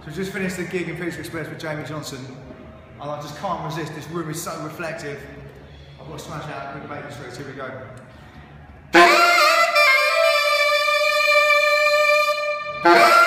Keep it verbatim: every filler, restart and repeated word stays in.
So we just finished the gig in Pizza Express with Jamie Johnson, and I just can't resist. This room is so reflective. I've got to smash out a quick Baker Street. Here we go. Bye.